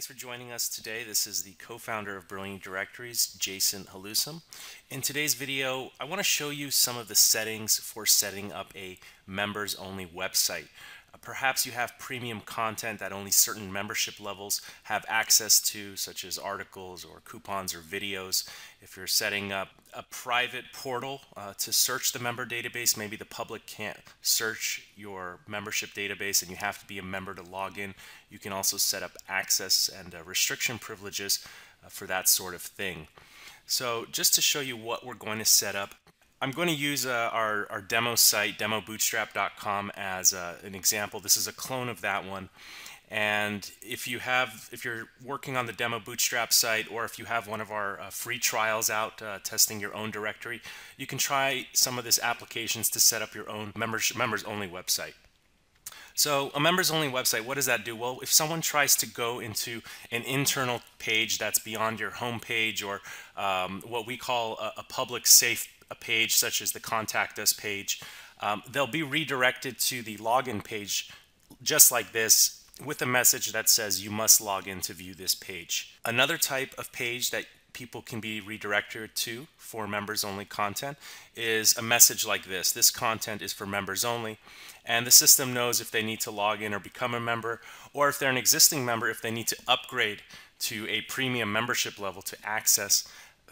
Thanks for joining us today. This is the co-founder of Brilliant Directories, Jason Hallusom. In today's video, I want to show you some of the settings for setting up a members-only website. Perhaps you have premium content that only certain membership levels have access to, such as articles or coupons or videos. If you're setting up a private portal to search the member database, maybe the public can't search your membership database and you have to be a member to log in. You can also set up access and restriction privileges for that sort of thing. So just to show you what we're going to set up, I'm going to use our demo site, demobootstrap.com, as an example. This is a clone of that one. And if you're working on the Demo Bootstrap site, or if you have one of our free trials out testing your own directory, you can try some of these applications to set up your own members-only website. So a members-only website, what does that do? Well, if someone tries to go into an internal page that's beyond your home page, or what we call a public safe page, such as the Contact Us page, they'll be redirected to the login page just like this, with a message that says you must log in to view this page. Another type of page that people can be redirected to for members only content is a message like this. This content is for members only, and the system knows if they need to log in or become a member, or if they're an existing member, if they need to upgrade to a premium membership level to access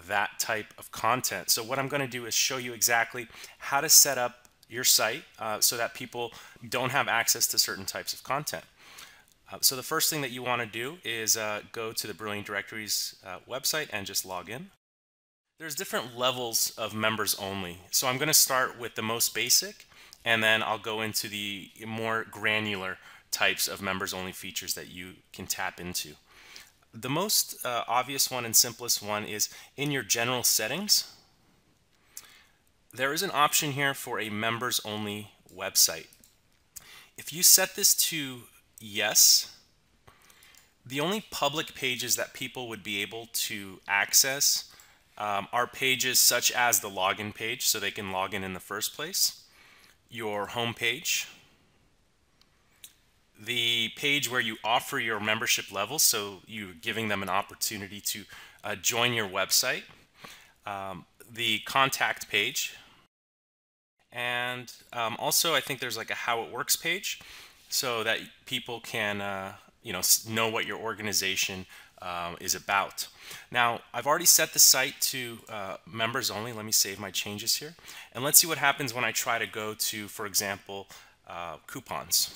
that type of content. So what I'm going to do is show you exactly how to set up your site so that people don't have access to certain types of content. So the first thing that you want to do is go to the Brilliant Directories website and just log in. There's different levels of members only. So I'm going to start with the most basic, and then I'll go into the more granular types of members only features that you can tap into. The most obvious one and simplest one is in your general settings. There is an option here for a members only website. If you set this to yes, the only public pages that people would be able to access are pages such as the login page, so they can log in the first place, your home page, the page where you offer your membership level, so you're giving them an opportunity to join your website, the contact page, and also I think there's like a how it works page, so that people can know what your organization is about. Now, I've already set the site to members only. Let me save my changes here, and let's see what happens when I try to go to, for example, coupons.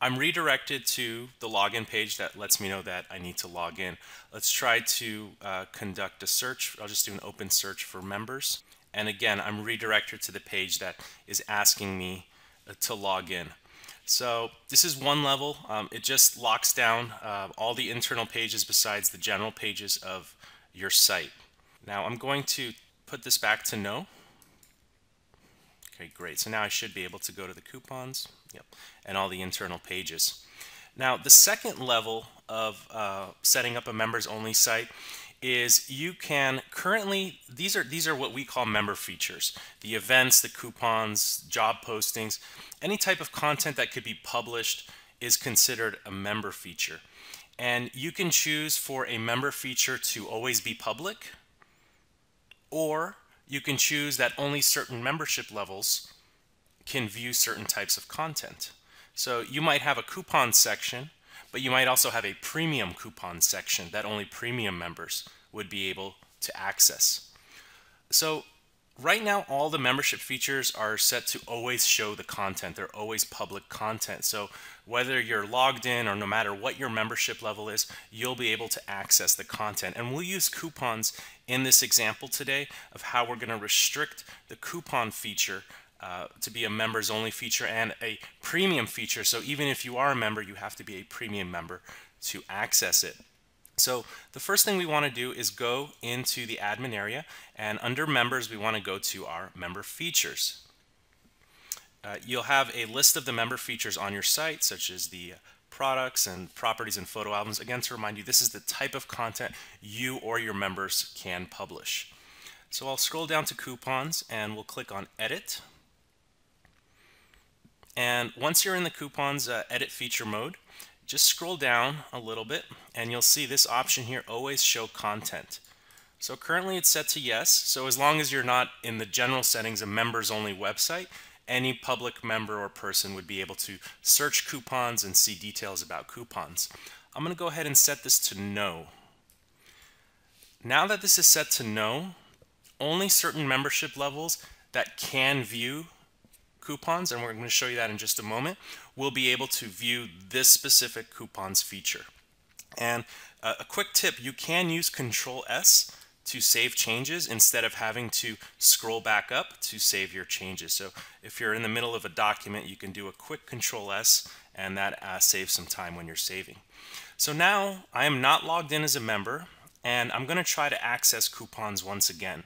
I'm redirected to the login page that lets me know that I need to log in. Let's try to conduct a search. I'll just do an open search for members. And again, I'm redirected to the page that is asking me to log in. So this is one level. It just locks down all the internal pages besides the general pages of your site. Now I'm going to put this back to no. Okay, great. So now I should be able to go to the coupons, yep, and all the internal pages. Now the second level of setting up a members-only site is you can currently, these are what we call member features, the events, the coupons, job postings, any type of content that could be published is considered a member feature. And you can choose for a member feature to always be public, or you can choose that only certain membership levels can view certain types of content. So you might have a coupon section, but you might also have a premium coupon section that only premium members would be able to access. So right now, all the membership features are set to always show the content. They're always public content. So whether you're logged in or no matter what your membership level is, you'll be able to access the content. And we'll use coupons in this example today of how we're going to restrict the coupon feature to be a members only feature and a premium feature. So even if you are a member, you have to be a premium member to access it. So the first thing we want to do is go into the admin area, and under members, we want to go to our member features. You'll have a list of the member features on your site, such as the products and properties and photo albums. Again, to remind you, this is the type of content you or your members can publish. So I'll scroll down to coupons and we'll click on edit. And once you're in the coupons edit feature mode, just scroll down a little bit and you'll see this option here, always show content. So currently it's set to yes. So as long as you're not in the general settings, a members only website, any public member or person would be able to search coupons and see details about coupons. I'm going to go ahead and set this to no. Now that this is set to no, only certain membership levels that can view coupons, and we're going to show you that in just a moment, will be able to view this specific coupons feature. And a quick tip, you can use Control S to save changes instead of having to scroll back up to save your changes. So if you're in the middle of a document, you can do a quick Control S and that saves some time when you're saving. So now I am not logged in as a member, and I'm going to try to access coupons once again.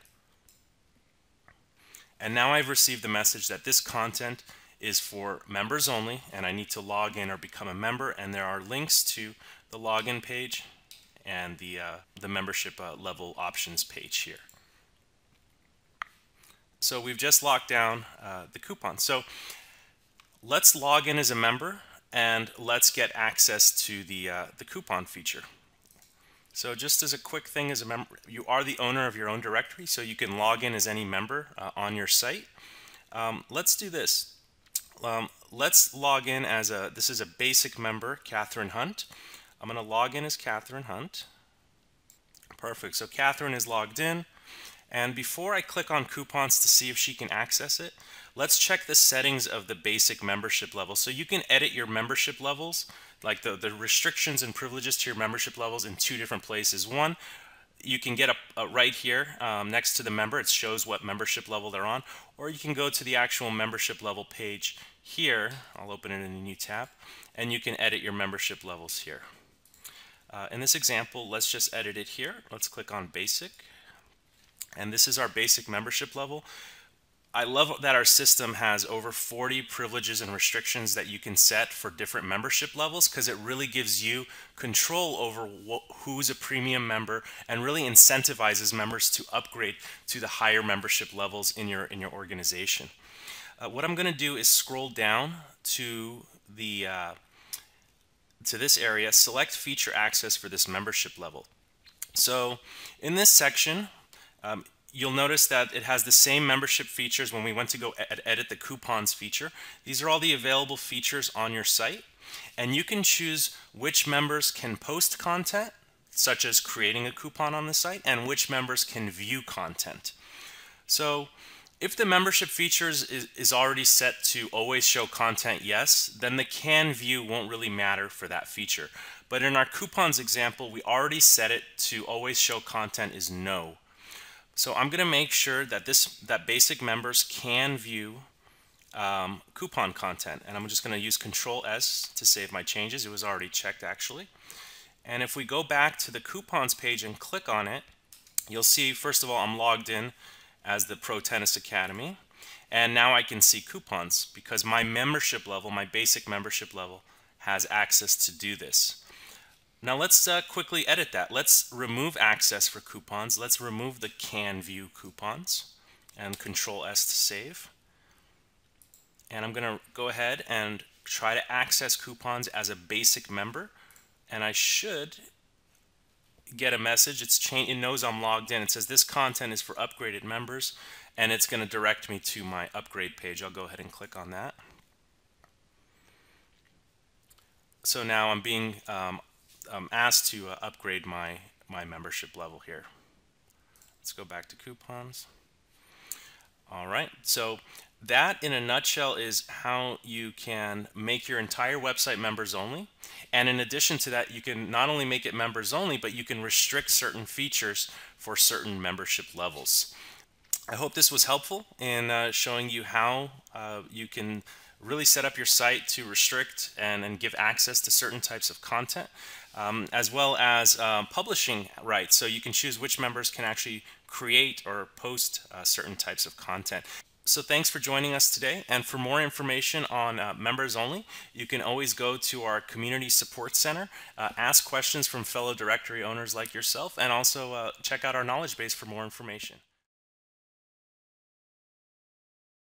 And now I've received the message that this content is for members only, and I need to log in or become a member, and there are links to the login page and the membership level options page here. So we've just locked down the coupon. So let's log in as a member and let's get access to the coupon feature. So just as a quick thing, as a member, you are the owner of your own directory, so you can log in as any member on your site. Let's do this. Let's log in as this is a basic member, Catherine Hunt. I'm going to log in as Catherine Hunt. Perfect. So Catherine is logged in. And before I click on coupons to see if she can access it, let's check the settings of the basic membership level. So you can edit your membership levels, like the restrictions and privileges to your membership levels, in two different places. One, you can get a right here next to the member. It shows what membership level they're on. Or you can go to the actual membership level page here. I'll open it in a new tab. And you can edit your membership levels here. In this example, let's just edit it here. Let's click on Basic. And this is our basic membership level. I love that our system has over 40 privileges and restrictions that you can set for different membership levels, because it really gives you control over who's a premium member and really incentivizes members to upgrade to the higher membership levels in your organization. What I'm going to do is scroll down to the to this area, select feature access for this membership level. So in this section, you'll notice that it has the same membership features when we went to go edit the coupons feature. These are all the available features on your site, and you can choose which members can post content, such as creating a coupon on the site, and which members can view content. So if the membership features is already set to always show content yes, then the can view won't really matter for that feature. But in our coupons example, we already set it to always show content is no. So I'm going to make sure that that basic members can view coupon content, and I'm just going to use Control S to save my changes. It was already checked actually. And if we go back to the coupons page and click on it, you'll see first of all I'm logged in as the Pro Tennis Academy, and now I can see coupons because my membership level, my basic membership level, has access to do this. Now let's quickly edit that. Let's remove access for coupons. Let's remove the can view coupons and Control S to save. And I'm going to go ahead and try to access coupons as a basic member. And I should get a message. It knows I'm logged in. It says this content is for upgraded members, and it's going to direct me to my upgrade page. I'll go ahead and click on that. So now I'm being asked to upgrade my membership level here. Let's go back to coupons. All right, so that in a nutshell is how you can make your entire website members only. And in addition to that, you can not only make it members only, but you can restrict certain features for certain membership levels. I hope this was helpful in showing you how you can really set up your site to restrict and give access to certain types of content, as well as publishing rights. So you can choose which members can actually create or post certain types of content. So thanks for joining us today. And for more information on members only, you can always go to our community support center, ask questions from fellow directory owners like yourself, and also check out our knowledge base for more information.